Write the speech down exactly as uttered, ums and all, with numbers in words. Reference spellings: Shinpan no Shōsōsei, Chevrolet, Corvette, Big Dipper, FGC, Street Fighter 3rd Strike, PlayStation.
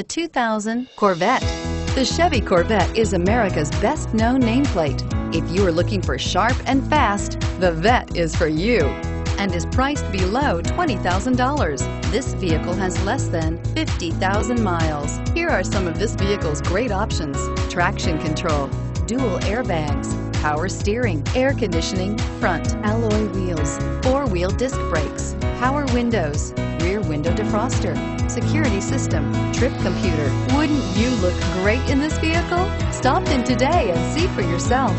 The two thousand Corvette. The Chevy Corvette is America's best-known nameplate. If you are looking for sharp and fast, the Vette is for you, and is priced below twenty thousand dollars. This vehicle has less than fifty thousand miles. Here are some of this vehicle's great options: traction control, dual airbags, power steering, air conditioning, front alloy wheels, four-wheel disc brakes, power windows, rear window defroster, security system, trip computer. Wouldn't you look great in this vehicle? Stop in today and see for yourself.